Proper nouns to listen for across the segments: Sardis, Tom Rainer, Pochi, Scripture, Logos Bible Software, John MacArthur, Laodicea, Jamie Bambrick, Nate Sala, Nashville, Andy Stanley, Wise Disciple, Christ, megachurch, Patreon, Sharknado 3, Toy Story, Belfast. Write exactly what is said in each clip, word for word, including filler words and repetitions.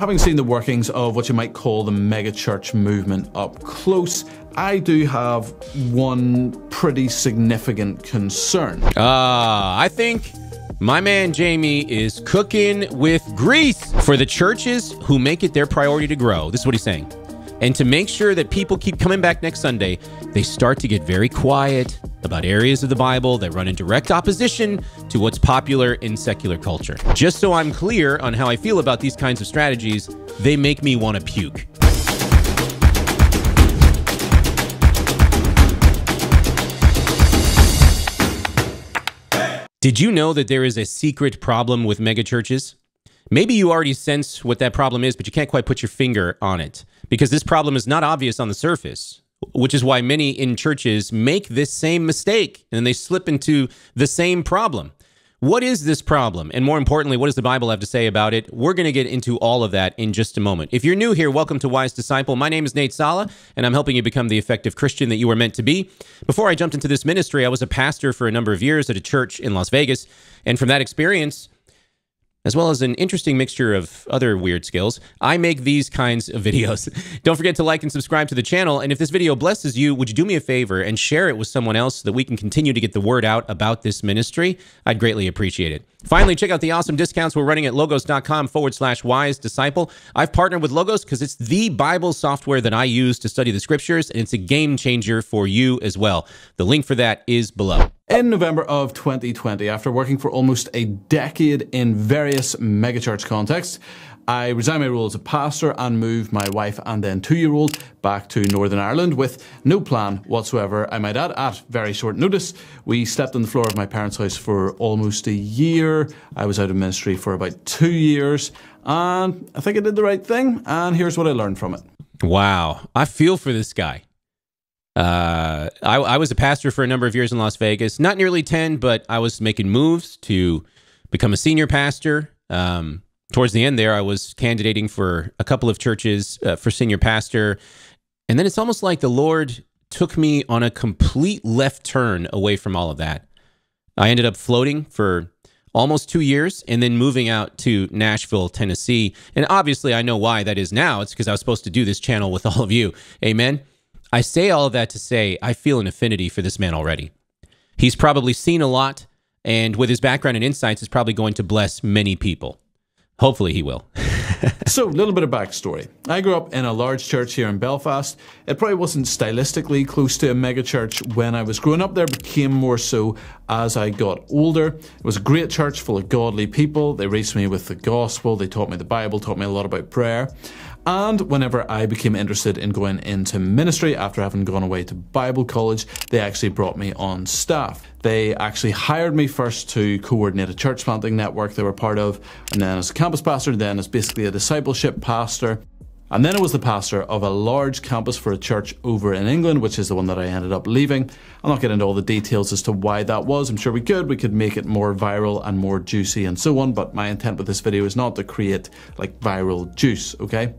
Having seen the workings of what you might call the megachurch movement up close, I do have one pretty significant concern. Ah, uh, I think my man Jamie is cooking with grease for the churches who make it their priority to grow. This is what he's saying. And to make sure that people keep coming back next Sunday, they start to get very quiet about areas of the Bible that run in direct opposition to what's popular in secular culture. Just so I'm clear on how I feel about these kinds of strategies, they make me want to puke. Did you know that there is a secret problem with megachurches? Maybe you already sense what that problem is, but you can't quite put your finger on it, because this problem is not obvious on the surface, which is why many in churches make this same mistake, and they slip into the same problem. What is this problem? And more importantly, what does the Bible have to say about it? We're going to get into all of that in just a moment. If you're new here, welcome to Wise Disciple. My name is Nate Sala, and I'm helping you become the effective Christian that you were meant to be. Before I jumped into this ministry, I was a pastor for a number of years at a church in Las Vegas, and from that experience, as well as an interesting mixture of other weird skills, I make these kinds of videos. Don't forget to like and subscribe to the channel, and if this video blesses you, would you do me a favor and share it with someone else so that we can continue to get the word out about this ministry? I'd greatly appreciate it. Finally, check out the awesome discounts we're running at logos.com forward slash wise disciple. I've partnered with Logos because it's the Bible software that I use to study the scriptures, and it's a game changer for you as well. The link for that is below. In November of twenty twenty, after working for almost a decade in various megachurch contexts, I resigned my role as a pastor and moved my wife and then two-year-old back to Northern Ireland with no plan whatsoever, I might add, at very short notice. We slept on the floor of my parents' house for almost a year. I was out of ministry for about two years, and I think I did the right thing, and here's what I learned from it. Wow, I feel for this guy. Uh, I, I was a pastor for a number of years in Las Vegas, not nearly ten, but I was making moves to become a senior pastor. Um, towards the end there, I was candidating for a couple of churches uh, for senior pastor. And then it's almost like the Lord took me on a complete left turn away from all of that. I ended up floating for almost two years and then moving out to Nashville, Tennessee. And obviously I know why that is now. It's because I was supposed to do this channel with all of you. Amen. I say all of that to say I feel an affinity for this man already. He's probably seen a lot, and with his background and insights, is probably going to bless many people. Hopefully he will. So, a little bit of backstory. I grew up in a large church here in Belfast. It probably wasn't stylistically close to a megachurch when I was growing up there, became more so as I got older. It was a great church full of godly people. They raised me with the gospel. They taught me the Bible, taught me a lot about prayer. And whenever I became interested in going into ministry after having gone away to Bible college, they actually brought me on staff. They actually hired me first to coordinate a church planting network they were part of, and then as a campus pastor, then as basically a discipleship pastor. And then I was the pastor of a large campus for a church over in England, which is the one that I ended up leaving. I'll not get into all the details as to why that was. I'm sure we could. We could make it more viral and more juicy and so on. But my intent with this video is not to create like viral juice, okay?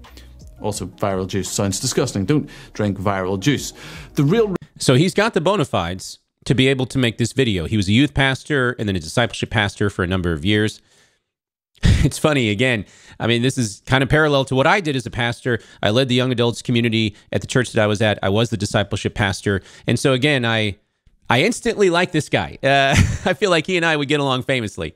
Also, viral juice sounds disgusting. Don't drink viral juice. The real... So he's got the bona fides to be able to make this video. He was a youth pastor and then a discipleship pastor for a number of years. It's funny, again, I mean, this is kind of parallel to what I did as a pastor. I led the young adults community at the church that I was at. I was the discipleship pastor. And so, again, I I instantly like this guy. Uh, I feel like he and I would get along famously.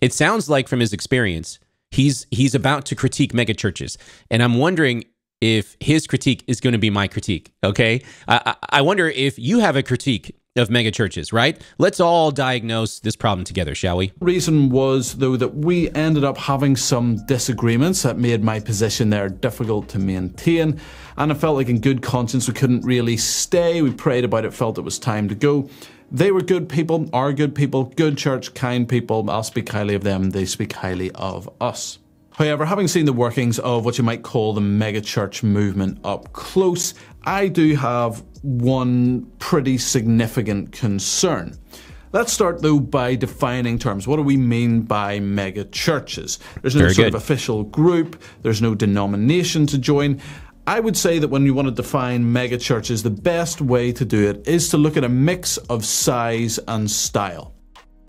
It sounds like, from his experience, he's he's about to critique megachurches. And I'm wondering if his critique is going to be my critique, okay? I, I wonder if you have a critique of megachurches, right? Let's all diagnose this problem together, shall we? The reason was, though, that we ended up having some disagreements that made my position there difficult to maintain, and I felt like in good conscience we couldn't really stay. We prayed about it, felt it was time to go. They were good people, are good people, good church, kind people. I'll speak highly of them, they speak highly of us. However, having seen the workings of what you might call the megachurch movement up close, I do have one pretty significant concern. Let's start, though, by defining terms. What do we mean by megachurches? There's no Very sort good. of official group. There's no denomination to join. I would say that when you want to define megachurches, the best way to do it is to look at a mix of size and style.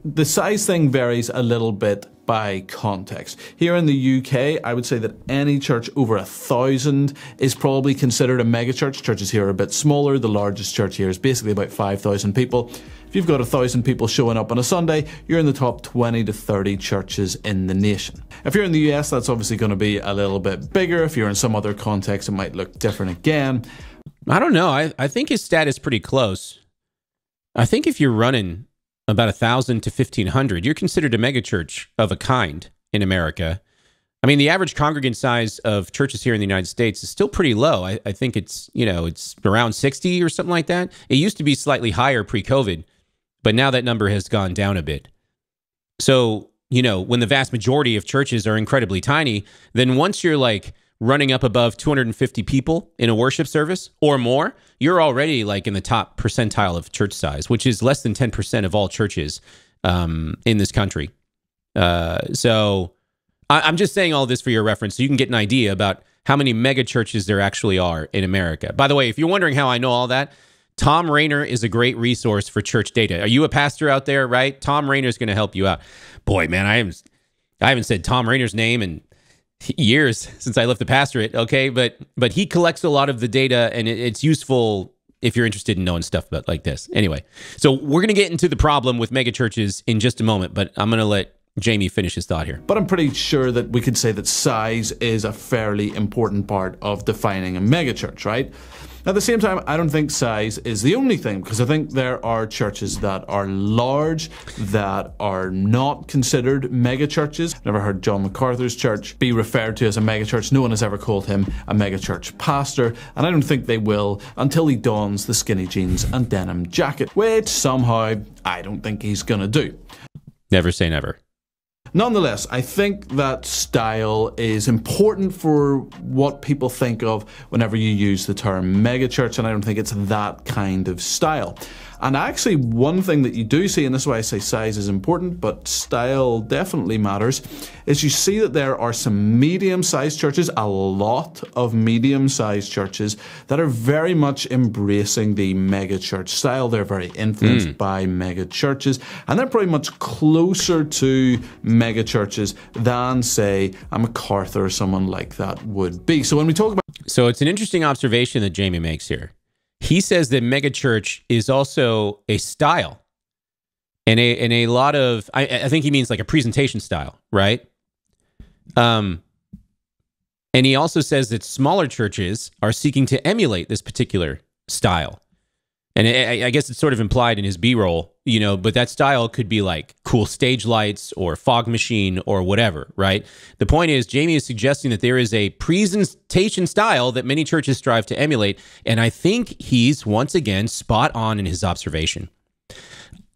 The size thing varies a little bit by context. Here in the U K, I would say that any church over a thousand is probably considered a megachurch. Churches here are a bit smaller. The largest church here is basically about five thousand people. If you've got a thousand people showing up on a Sunday, you're in the top twenty to thirty churches in the nation. If you're in the U S, that's obviously going to be a little bit bigger. If you're in some other context, it might look different again. I don't know. I, I think his stat is pretty close. I think if you're running about one thousand to fifteen hundred, you're considered a megachurch of a kind in America. I mean, the average congregant size of churches here in the United States is still pretty low. I, I think it's, you know, it's around sixty or something like that. It used to be slightly higher pre-COVID, but now that number has gone down a bit. So, you know, when the vast majority of churches are incredibly tiny, then once you're like running up above two hundred fifty people in a worship service or more, you're already like in the top percentile of church size, which is less than ten percent of all churches um, in this country. Uh, so I, I'm just saying all this for your reference, so you can get an idea about how many mega churches there actually are in America. By the way, if you're wondering how I know all that, Tom Rainer is a great resource for church data. Are you a pastor out there, right? Tom Rainer is going to help you out. Boy, man, I haven't, I haven't said Tom Rainer's name in years since I left the pastorate, okay? But but he collects a lot of the data, and it, it's useful if you're interested in knowing stuff about like this. Anyway, so we're going to get into the problem with megachurches in just a moment, but I'm going to let Jamie finish his thought here. But I'm pretty sure that we could say that size is a fairly important part of defining a megachurch, right? At the same time, I don't think size is the only thing, because I think there are churches that are large that are not considered megachurches. I've never heard John MacArthur's church be referred to as a megachurch. No one has ever called him a megachurch pastor, and I don't think they will until he dons the skinny jeans and denim jacket, which somehow I don't think he's going to do. Never say never. Nonetheless, I think that style is important for what people think of whenever you use the term megachurch, and I don't think it's that kind of style. And actually, one thing that you do see, and this is why I say size is important, but style definitely matters, is you see that there are some medium-sized churches, a lot of medium-sized churches, that are very much embracing the megachurch style. They're very influenced mm. by megachurches, and they're pretty much closer to megachurches than, say, a MacArthur or someone like that would be. So when we talk about... So it's an interesting observation that Jamie makes here. He says that megachurch is also a style, and a and a lot of I, I think he means like a presentation style, right? Um, and he also says that smaller churches are seeking to emulate this particular style, and I, I guess it's sort of implied in his B-roll, you know. But that style could be like cool stage lights or fog machine or whatever, right? The point is, Jamie is suggesting that there is a presentation style that many churches strive to emulate, and I think he's once again spot on in his observation.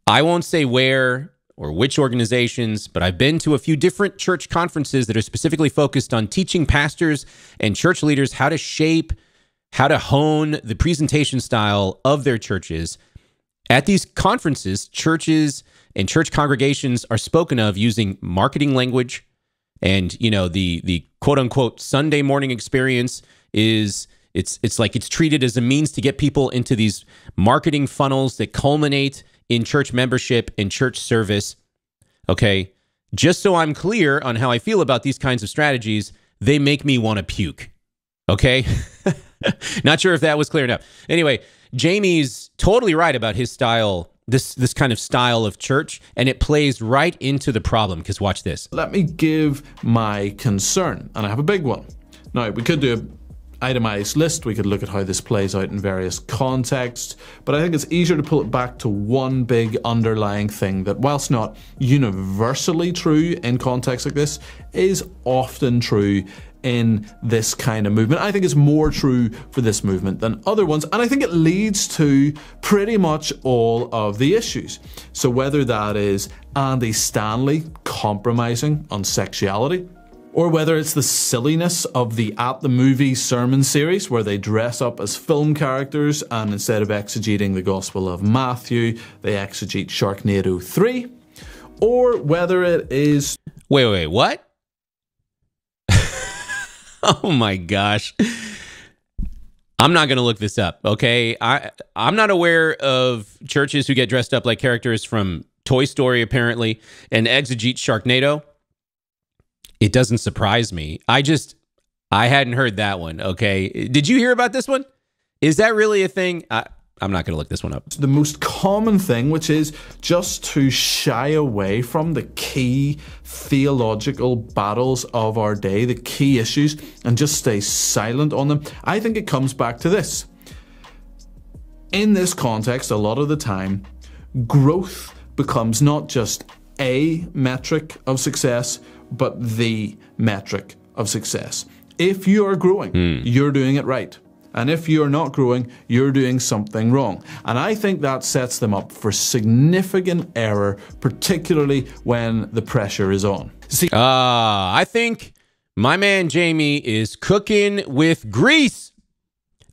I won't say where or which organizations, but I've been to a few different church conferences that are specifically focused on teaching pastors and church leaders how to shape, how to hone the presentation style of their churches. At these conferences, churches and church congregations are spoken of using marketing language, and you know the the quote unquote Sunday morning experience is it's it's like it's treated as a means to get people into these marketing funnels that culminate in church membership and church service. Okay, just so I'm clear on how I feel about these kinds of strategies, they make me want to puke. Okay, not sure if that was clear enough. Anyway, Jamie's totally right about his style, this this kind of style of church, and it plays right into the problem, because watch this. Let me give my concern, and I have a big one. Now, we could do an itemized list, we could look at how this plays out in various contexts, but I think it's easier to pull it back to one big underlying thing that, whilst not universally true in contexts like this, is often true in this kind of movement. I think it's more true for this movement than other ones, and I think it leads to pretty much all of the issues. So whether that is Andy Stanley compromising on sexuality, or whether it's the silliness of the At The Movies sermon series, where they dress up as film characters and instead of exegeting the Gospel of Matthew, they exegete Sharknado three, or whether it is... Wait, wait, what? Oh my gosh. I'm not going to look this up, okay? I, I'm not aware of churches who get dressed up like characters from Toy Story, apparently, and exegete Sharknado. It doesn't surprise me. I just, I hadn't heard that one, okay? Did you hear about this one? Is that really a thing? I, I'm not going to look this one up. The most common thing, which is just to shy away from the key theological battles of our day, the key issues, and just stay silent on them. I think it comes back to this. In this context, a lot of the time, growth becomes not just a metric of success, but the metric of success. If you are growing, mm. you're doing it right. And if you're not growing, you're doing something wrong. And I think that sets them up for significant error, particularly when the pressure is on. See, uh, I think my man Jamie is cooking with grease.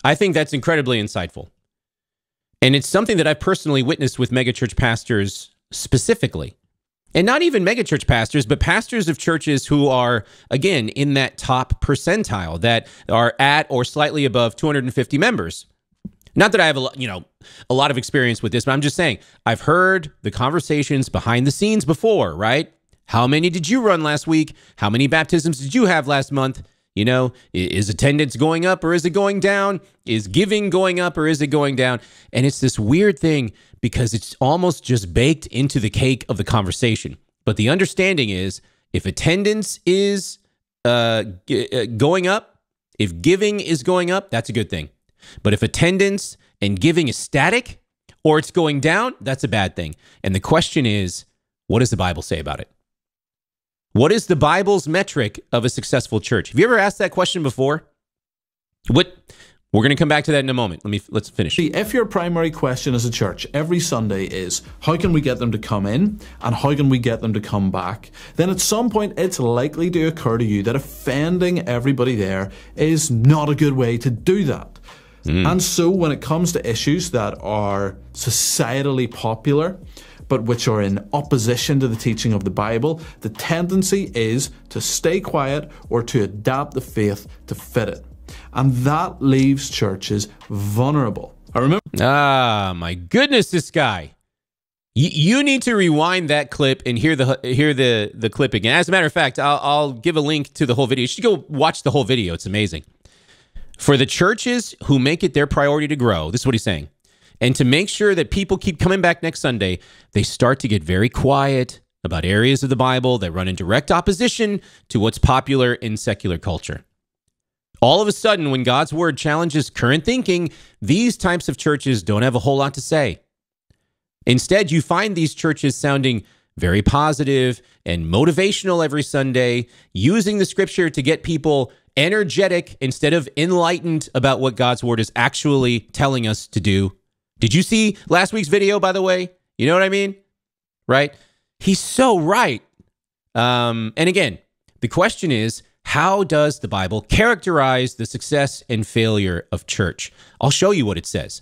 I think that's incredibly insightful. And it's something that I've personally witnessed with megachurch pastors specifically. And not even megachurch pastors, but pastors of churches who are, again, in that top percentile, that are at or slightly above two hundred fifty members. Not that I have a, you know, a lot of experience with this, but I'm just saying, I've heard the conversations behind the scenes before, right? How many did you run last week? How many baptisms did you have last month? You know, is attendance going up or is it going down? Is giving going up or is it going down? And it's this weird thing because it's almost just baked into the cake of the conversation. But the understanding is if attendance is uh, going up, if giving is going up, that's a good thing. But if attendance and giving is static or it's going down, that's a bad thing. And the question is, what does the Bible say about it? What is the Bible's metric of a successful church? Have you ever asked that question before? What? We're going to come back to that in a moment. Let me, let's finish. See, if your primary question as a church every Sunday is, how can we get them to come in and how can we get them to come back? Then at some point, it's likely to occur to you that offending everybody there is not a good way to do that. Mm. And so when it comes to issues that are societally popular, but which are in opposition to the teaching of the Bible, the tendency is to stay quiet or to adapt the faith to fit it. And that leaves churches vulnerable. I remember. Ah, my goodness, this guy. Y you need to rewind that clip and hear the hear the the clip again. As a matter of fact, I'll, I'll give a link to the whole video. You should go watch the whole video. It's amazing. For the churches who make it their priority to grow, this is what he's saying. And to make sure that people keep coming back next Sunday, they start to get very quiet about areas of the Bible that run in direct opposition to what's popular in secular culture. All of a sudden, when God's word challenges current thinking, these types of churches don't have a whole lot to say. Instead, you find these churches sounding very positive and motivational every Sunday, using the scripture to get people energetic instead of enlightened about what God's word is actually telling us to do. Did you see last week's video, by the way? You know what I mean? Right? He's so right. Um, and again, the question is, how does the Bible characterize the success and failure of church? I'll show you what it says.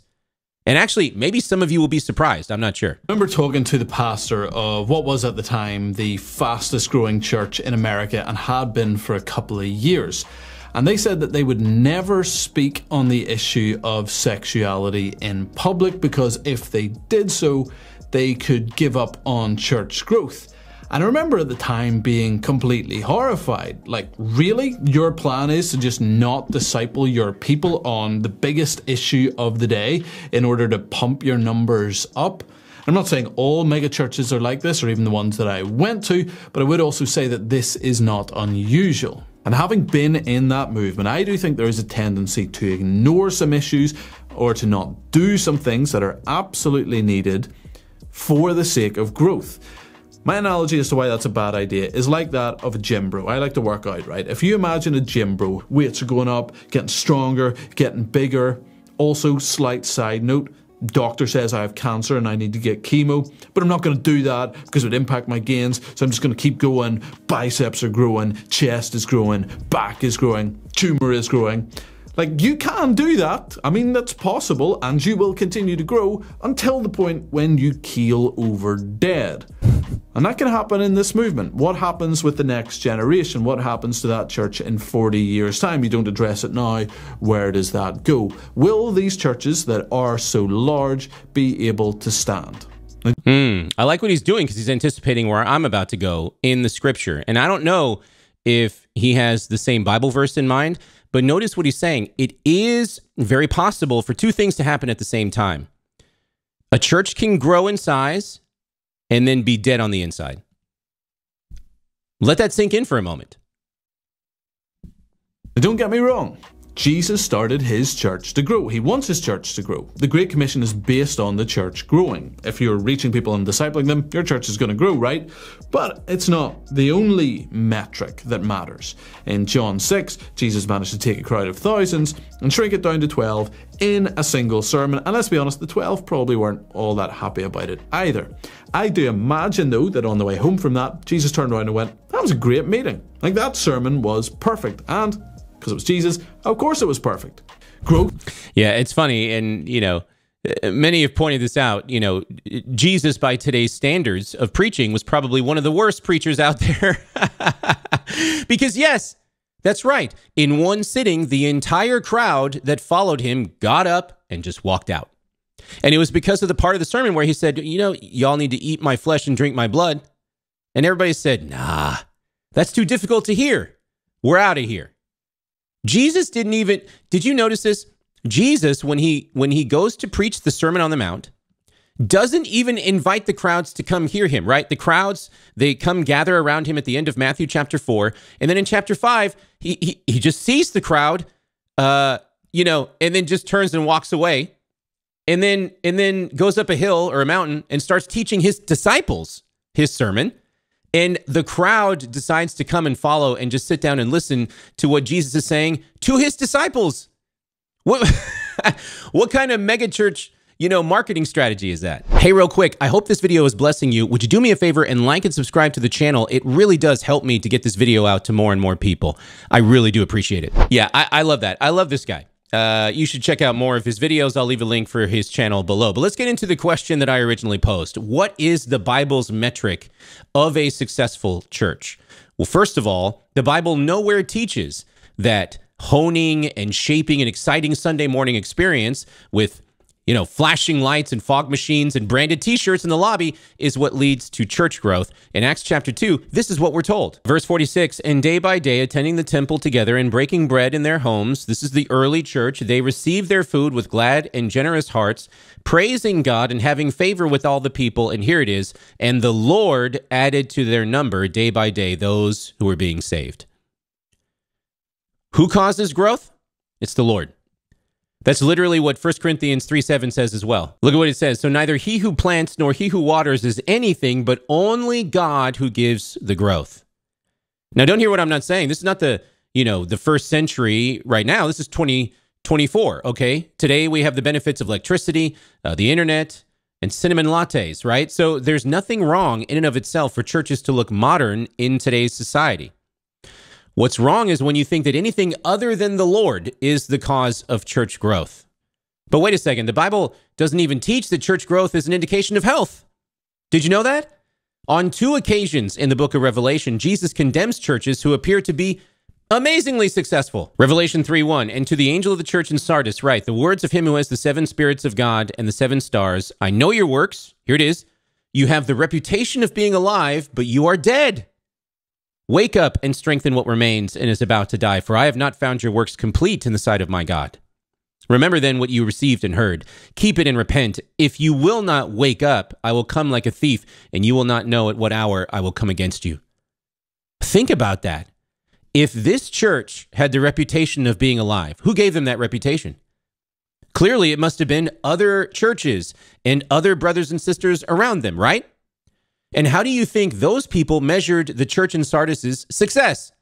And actually, maybe some of you will be surprised. I'm not sure. I remember talking to the pastor of what was at the time the fastest growing church in America and had been for a couple of years. And they said that they would never speak on the issue of sexuality in public because if they did so, they could give up on church growth. And I remember at the time being completely horrified. Like, really? Your plan is to just not disciple your people on the biggest issue of the day in order to pump your numbers up? I'm not saying all megachurches are like this or even the ones that I went to, but I would also say that this is not unusual. And having been in that movement, I do think there is a tendency to ignore some issues or to not do some things that are absolutely needed for the sake of growth. My analogy as to why that's a bad idea is like that of a gym bro. I like to work out, right? If you imagine a gym bro, weights are going up, getting stronger, getting bigger. Also, slight side note, doctor says I have cancer and I need to get chemo, but I'm not going to do that because it would impact my gains, so I'm just going to keep going. Biceps are growing, chest is growing, back is growing, tumor is growing. Like, you can do that. I mean, that's possible, and you will continue to grow until the point when you keel over dead. And that can happen in this movement. What happens with the next generation? What happens to that church in forty years' time? You don't address it now. Where does that go? Will these churches that are so large be able to stand? Mm, I like what he's doing because he's anticipating where I'm about to go in the scripture. And I don't know if he has the same Bible verse in mind. But notice what he's saying. It is very possible for two things to happen at the same time. A church can grow in size and then be dead on the inside. Let that sink in for a moment. Don't get me wrong. Jesus started his church to grow. He wants his church to grow. The Great Commission is based on the church growing. If you're reaching people and discipling them, your church is going to grow, right? But it's not the only metric that matters. In John six, Jesus managed to take a crowd of thousands and shrink it down to twelve in a single sermon. And let's be honest, the twelve probably weren't all that happy about it either. I do imagine, though, that on the way home from that, Jesus turned around and went, "That was a great meeting. Like, that sermon was perfect." And because it was Jesus, of course it was perfect. Growth. Yeah, it's funny. And, you know, many have pointed this out. You know, Jesus, by today's standards of preaching, was probably one of the worst preachers out there. Because, yes, that's right. In one sitting, the entire crowd that followed him got up and just walked out. And it was because of the part of the sermon where he said, you know, y'all need to eat my flesh and drink my blood. And everybody said, nah, that's too difficult to hear. We're out of here. Jesus didn't even, did you notice this? Jesus, when he when he goes to preach the Sermon on the Mount, doesn't even invite the crowds to come hear him, right? The crowds, they come gather around him at the end of Matthew chapter four. And then in chapter five, he he, he just sees the crowd, uh, you know, and then just turns and walks away. And then, and then goes up a hill or a mountain and starts teaching his disciples his sermon. And the crowd decides to come and follow and just sit down and listen to what Jesus is saying to his disciples. What, what kind of megachurch, you know, marketing strategy is that? Hey, real quick, I hope this video is blessing you. Would you do me a favor and like and subscribe to the channel? It really does help me to get this video out to more and more people. I really do appreciate it. Yeah, I, I love that. I love this guy. Uh, you should check out more of his videos. I'll leave a link for his channel below. But let's get into the question that I originally posed. What is the Bible's metric of a successful church? Well, first of all, the Bible nowhere teaches that honing and shaping an exciting Sunday morning experience with, you know, flashing lights and fog machines and branded t-shirts in the lobby is what leads to church growth. In Acts chapter two, this is what we're told. Verse forty-six, and day by day, attending the temple together and breaking bread in their homes. This is the early church. They received their food with glad and generous hearts, praising God and having favor with all the people. And here it is. And the Lord added to their number day by day those who were being saved. Who causes growth? It's the Lord. That's literally what First Corinthians three seven says as well. Look at what it says. So neither he who plants nor he who waters is anything, but only God who gives the growth. Now, don't hear what I'm not saying. This is not the, you know, the first century right now. This is twenty twenty-four, okay? Today, we have the benefits of electricity, uh, the internet, and cinnamon lattes, right? So there's nothing wrong in and of itself for churches to look modern in today's society. What's wrong is when you think that anything other than the Lord is the cause of church growth. But wait a second, the Bible doesn't even teach that church growth is an indication of health. Did you know that? On two occasions in the book of Revelation, Jesus condemns churches who appear to be amazingly successful. Revelation three one, and to the angel of the church in Sardis write, the words of him who has the seven spirits of God and the seven stars, I know your works, here it is, you have the reputation of being alive, but you are dead. Wake up and strengthen what remains and is about to die, for I have not found your works complete in the sight of my God. Remember then what you received and heard. Keep it and repent. If you will not wake up, I will come like a thief, and you will not know at what hour I will come against you. Think about that. If this church had the reputation of being alive, who gave them that reputation? Clearly, it must have been other churches and other brothers and sisters around them, right? And how do you think those people measured the church in Sardis's success?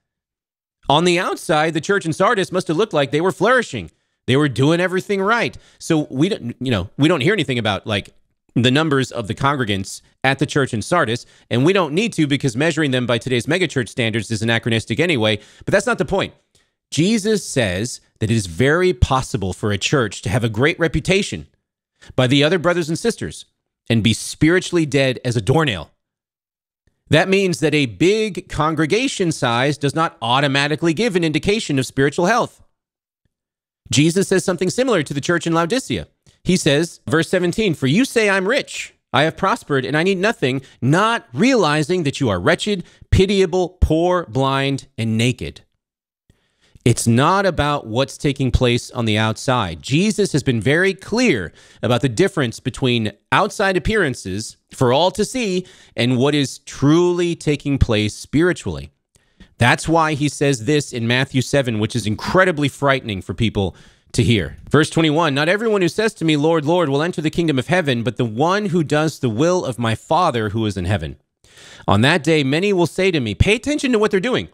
On the outside, the church in Sardis must have looked like they were flourishing. They were doing everything right. So we don't, you know, we don't hear anything about like the numbers of the congregants at the church in Sardis, and we don't need to because measuring them by today's megachurch standards is anachronistic anyway, but that's not the point. Jesus says that it is very possible for a church to have a great reputation by the other brothers and sisters and be spiritually dead as a doornail. That means that a big congregation size does not automatically give an indication of spiritual health. Jesus says something similar to the church in Laodicea. He says, verse seventeen, for you say I'm rich, I have prospered, and I need nothing, not realizing that you are wretched, pitiable, poor, blind, and naked. It's not about what's taking place on the outside. Jesus has been very clear about the difference between outside appearances for all to see and what is truly taking place spiritually. That's why he says this in Matthew seven, which is incredibly frightening for people to hear. Verse twenty-one, not everyone who says to me, Lord, Lord, will enter the kingdom of heaven, but the one who does the will of my Father who is in heaven. On that day, many will say to me, pay attention to what they're doing.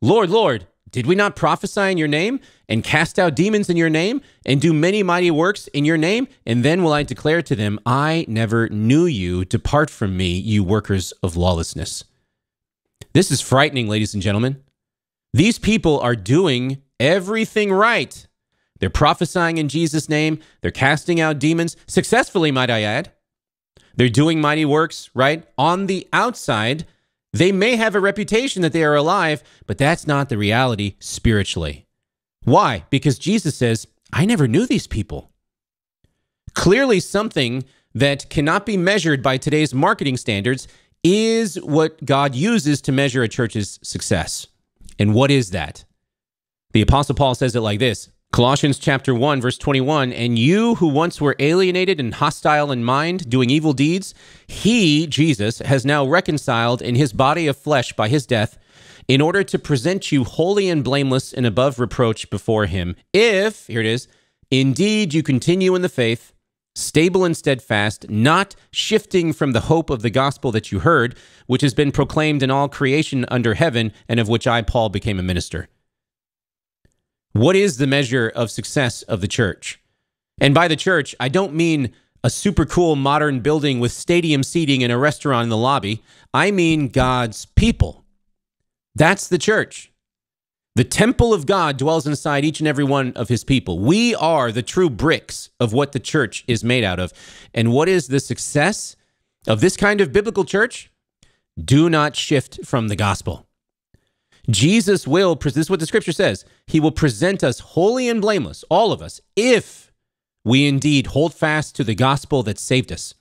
Lord, Lord, did we not prophesy in your name and cast out demons in your name and do many mighty works in your name? And then will I declare to them, I never knew you. Depart from me, you workers of lawlessness. This is frightening, ladies and gentlemen. These people are doing everything right. They're prophesying in Jesus' name. They're casting out demons, successfully, might I add. They're doing mighty works, right? On the outside, they may have a reputation that they are alive, but that's not the reality spiritually. Why? Because Jesus says, I never knew these people. Clearly, something that cannot be measured by today's marketing standards is what God uses to measure a church's success. And what is that? The Apostle Paul says it like this, Colossians chapter one, verse twenty-one, and you who once were alienated and hostile in mind, doing evil deeds, he, Jesus, has now reconciled in his body of flesh by his death, in order to present you holy and blameless and above reproach before him. If, here it is, indeed you continue in the faith, stable and steadfast, not shifting from the hope of the gospel that you heard, which has been proclaimed in all creation under heaven, and of which I, Paul, became a minister. What is the measure of success of the church? And by the church, I don't mean a super cool modern building with stadium seating and a restaurant in the lobby. I mean God's people. That's the church. The temple of God dwells inside each and every one of his people. We are the true bricks of what the church is made out of. And what is the success of this kind of biblical church? Do not shift from the gospel. Jesus will, this is what the scripture says, he will present us holy and blameless, all of us, if we indeed hold fast to the gospel that saved us.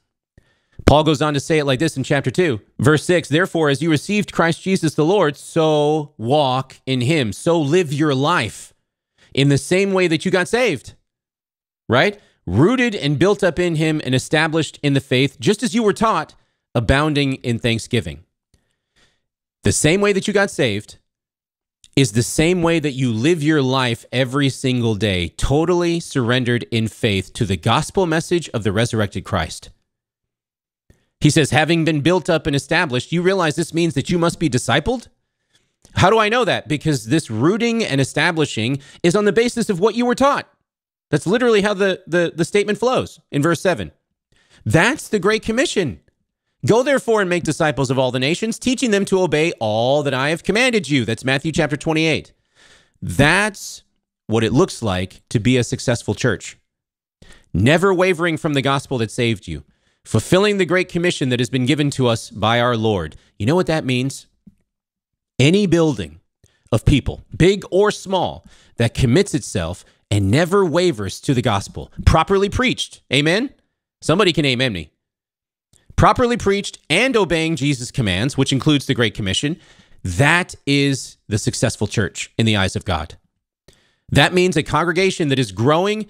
Paul goes on to say it like this in chapter two, verse six, therefore, as you received Christ Jesus the Lord, so walk in him, so live your life in the same way that you got saved, right? Rooted and built up in him and established in the faith, just as you were taught, abounding in thanksgiving. The same way that you got saved is the same way that you live your life every single day, totally surrendered in faith to the gospel message of the resurrected Christ. He says, having been built up and established, you realize this means that you must be discipled? How do I know that? Because this rooting and establishing is on the basis of what you were taught. That's literally how the, the, the statement flows in verse seven. That's the Great Commission. Go therefore and make disciples of all the nations, teaching them to obey all that I have commanded you. That's Matthew chapter twenty-eight. That's what it looks like to be a successful church. Never wavering from the gospel that saved you. Fulfilling the Great Commission that has been given to us by our Lord. You know what that means? Any building of people, big or small, that commits itself and never wavers to the gospel, properly preached. Amen? Somebody can amen me. Properly preached and obeying Jesus' commands, which includes the Great Commission, that is the successful church in the eyes of God. That means a congregation that is growing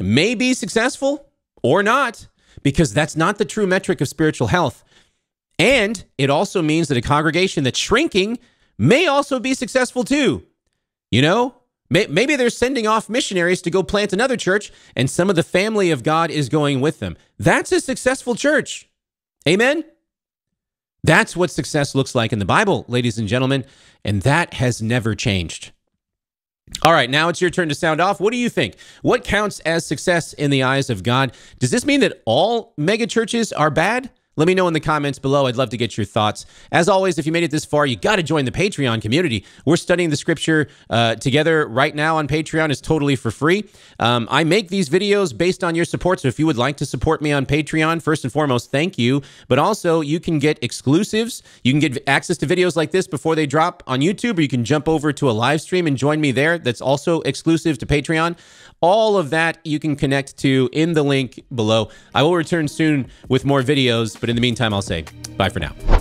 may be successful or not, because that's not the true metric of spiritual health. And it also means that a congregation that's shrinking may also be successful too. You know, may maybe they're sending off missionaries to go plant another church, and some of the family of God is going with them. That's a successful church. Amen? That's what success looks like in the Bible, ladies and gentlemen, and that has never changed. All right, now it's your turn to sound off. What do you think? What counts as success in the eyes of God? Does this mean that all megachurches are bad? Let me know in the comments below. I'd love to get your thoughts. As always, if you made it this far, you got to join the Patreon community. We're studying the scripture uh, together right now on Patreon. It's totally for free. Um, I make these videos based on your support. So if you would like to support me on Patreon, first and foremost, thank you. But also you can get exclusives. You can get access to videos like this before they drop on YouTube, or you can jump over to a live stream and join me there. That's also exclusive to Patreon. All of that you can connect to in the link below. I will return soon with more videos, but in the meantime, I'll say bye for now.